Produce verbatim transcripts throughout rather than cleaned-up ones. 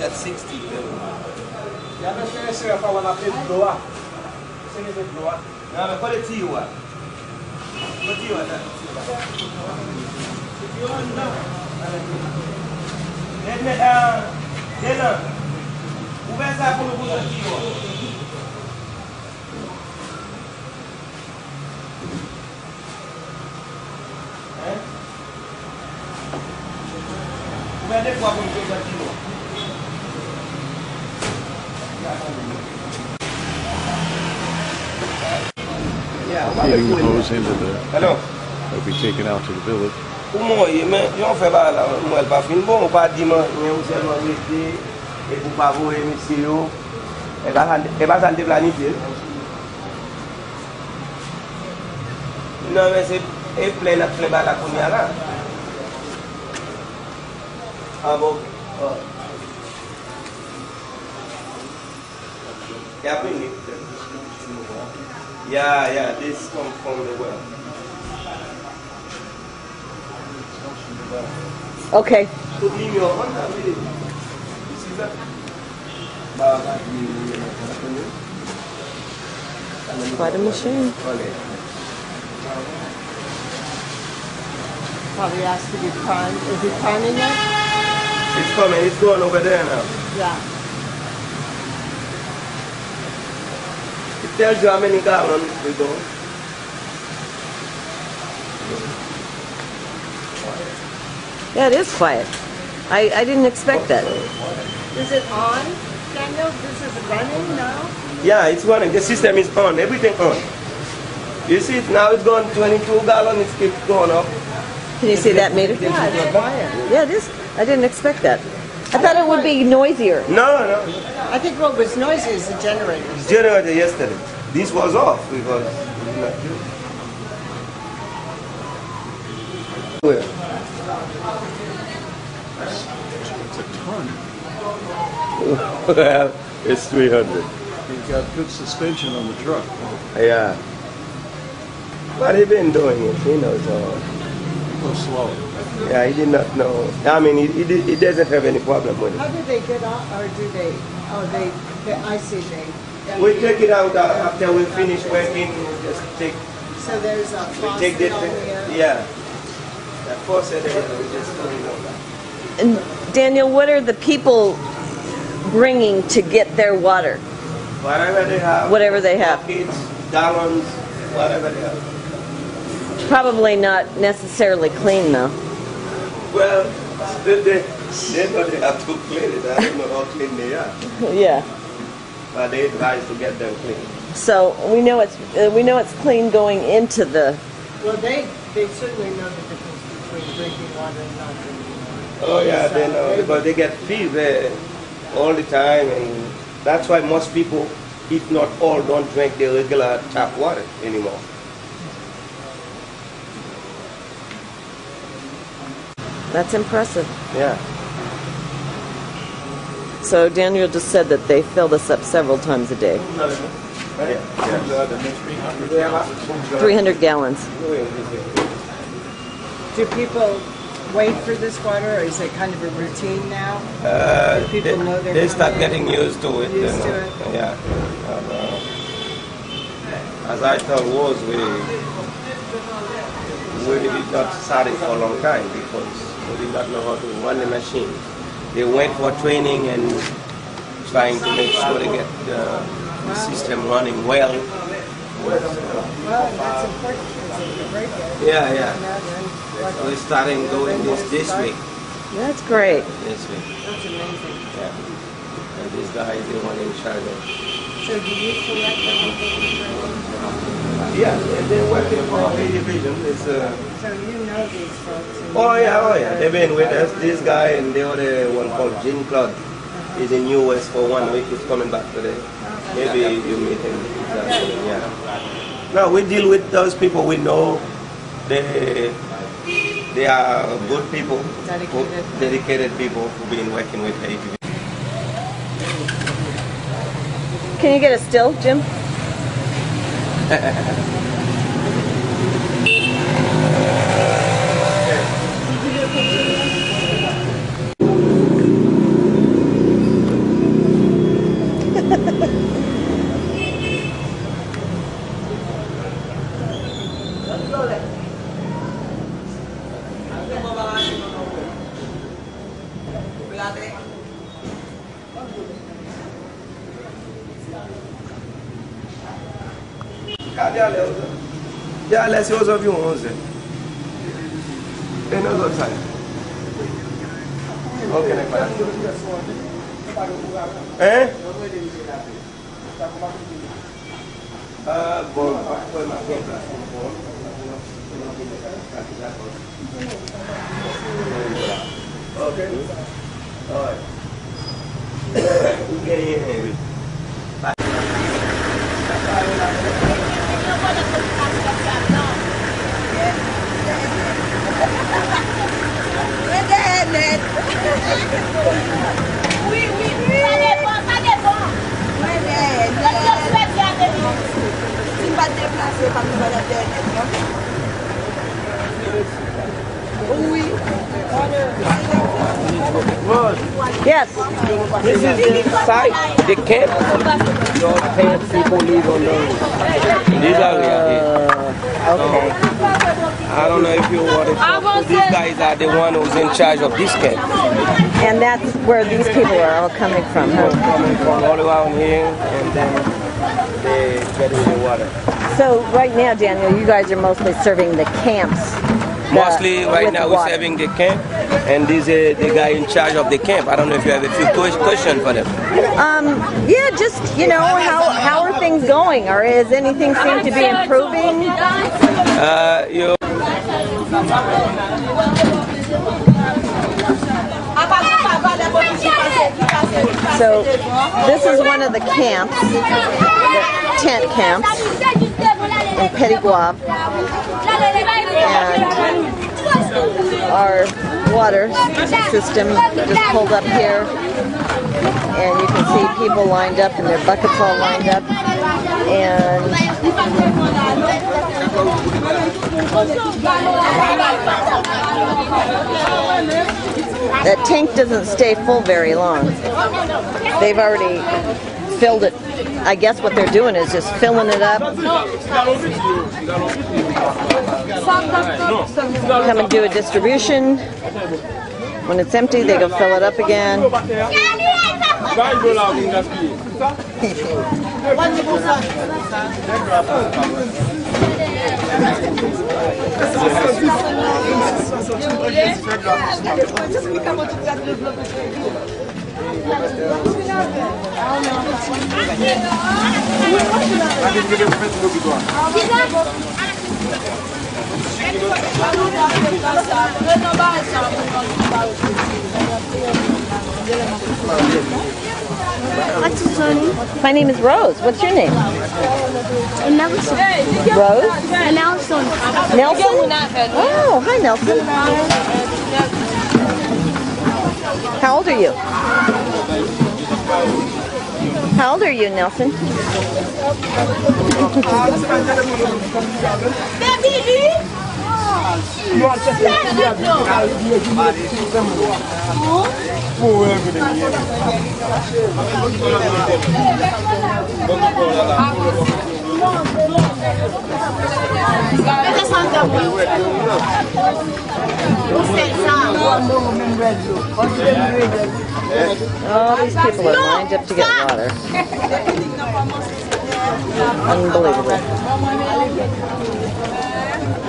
got sixty million. Yeah, that's what I say. If I want to play the blower, sing it the blower. Yeah, but put it to you. What do you want? If you want now, then uh, then uh, who better for the good of you? Where are they going to take that kilo? Yeah, you goes into the. Hello. They'll be taken out to the village. How Abo, yeah, yeah, yeah. This comes from the well. Okay. Quite a machine. Probably has to be prime. Is it prime in there? It's coming, it's going over there now. Yeah. It tells you how many gallons we go. Yeah, it is quiet. I, I didn't expect that. Is it on, Daniel? This is running now? Yeah, it's running. The system is on. Everything on. You see it now, it's going twenty-two gallons. It keeps going up. Can you see that meter? Yeah, it is quiet. Yeah, it is. I didn't expect that. I, I thought it would be noisier. No, no. I think what was noisy is the generator. Generator yesterday. This was off because we did not do it. Where? It's a ton. Well, it's three hundred. You've got good suspension on the truck. Yeah. But he's been doing it, he knows all. Slow. Yeah, he did not know. I mean, he, he, did, he doesn't have any problem with it. How do they get out, or do they? Oh, they. they I see they. they we take it out after we finish working. We just take. So there's a faucet the, on here. Yeah, that faucet there. We just turn it over. And Daniel, what are the people bringing to get their water? Whatever they have. Whatever they have. Buckets, gallons, whatever they have. Probably not necessarily clean though. Well, they, they, they know they have to clean it. I don't know how clean they are. Yeah. But they advise to get them clean. So we know it's uh, we know it's clean going into the. Well, they they certainly know the difference between drinking water and not drinking water. Oh yeah, they know because they get fees there all the time, and that's why most people, if not all, don't drink the regular tap water anymore. That's impressive. Yeah. So Daniel just said that they fill this up several times a day. three hundred gallons. Do people wait for this water, or is it kind of a routine now? Uh, Do people they, know they're They start getting used to it. Used to it. Yeah. And, uh, as I thought was, we, we did not start it for a long time because they did not know how to run the machine. They went for training and trying to make sure they get the, the system running well. Well, that's important. Yeah, yeah. So we're starting going this this week. That's great. This week. That's amazing. Yeah. And this guy is the one in charge of. So do you collect the whole thing? Yeah, they're working for our division. It's uh, So you know these folks? Oh yeah, oh yeah. They've been with us, this guy and the other one called Jim Claude. He's in U S for one week, he's coming back today. Maybe you meet him. Exactly. Yeah. No, we deal with those people we know. They they are good people. Dedicated. Dedicated people who've been working with Haiti. Can you get a still, Jim? Cadê a Léo? E a Léo, eu ouvi um onze. Tem nós outros aí. Qual que é para? É? Ah, bom, foi na conta. Ok. Olha. O que é? Oui, oui, oui. Ça dépend, ça dépend. Oui, mais... Je souhaite bien de vous. Si vous ne pouvez pas déplacer, vous ne pouvez pas déplacer. Oui. Yes. This is inside the camp. Your parents, people live on the... These are here. Okay. I don't know if you want to talk, these guys are the one who's in charge of this camp. And that's where these people are all coming from, huh? They're coming from all around here, and then they get in the water. So right now, Daniel, you guys are mostly serving the camps. Mostly the, right now we're water. serving the camp, and this is the guy in charge of the camp. I don't know if you have a few questions for them. Um, yeah, just, you know, how, how are things going? Or is anything seem to be improving? Uh, you So, this is one of the camps, the tent camps in Petit Guav, and our water system just pulled up here, and you can see people lined up and their buckets all lined up, and that tank doesn't stay full very long. They've already filled it. I guess what they're doing is just filling it up. Come and do a distribution. When it's empty, they go fill it up again. My name is Rose. What's your name? Nelson. Rose? Nelson. Nelson? Oh, hi Nelson. How old are you? How old are you, Nelson? All these people are lined up to get water. Unbelievable.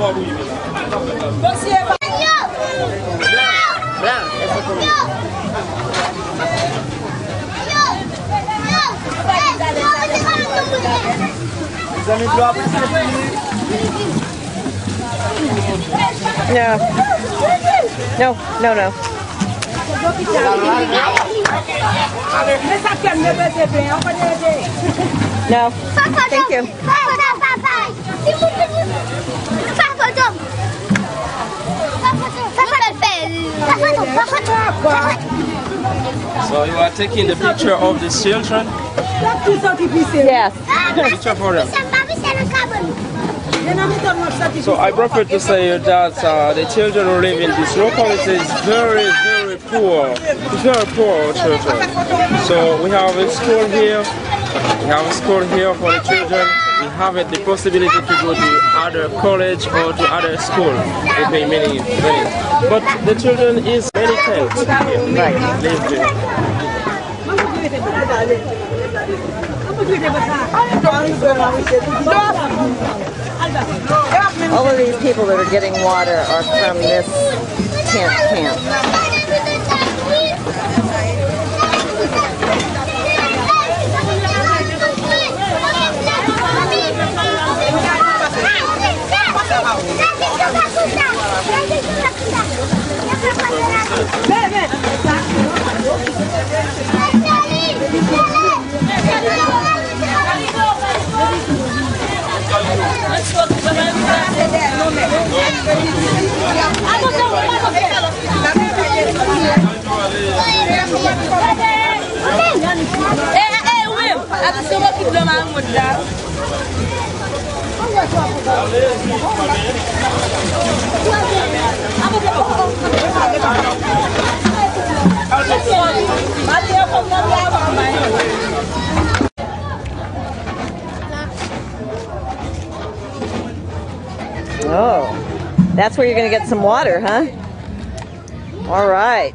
No. No, no, no. No. Thank you. So you are taking the picture of the children? Yes. Picture for them. So I prefer to say that uh, the children who live in this locality is very, very poor, very poor children. So we have a school here, we have a school here for the children. We have the possibility to go to other college or to other school. They pay many, many. But the children is very talented here. Right. All of these people that are getting water are from this tent camp. Oh, that's where you're going to get some water, huh? All right.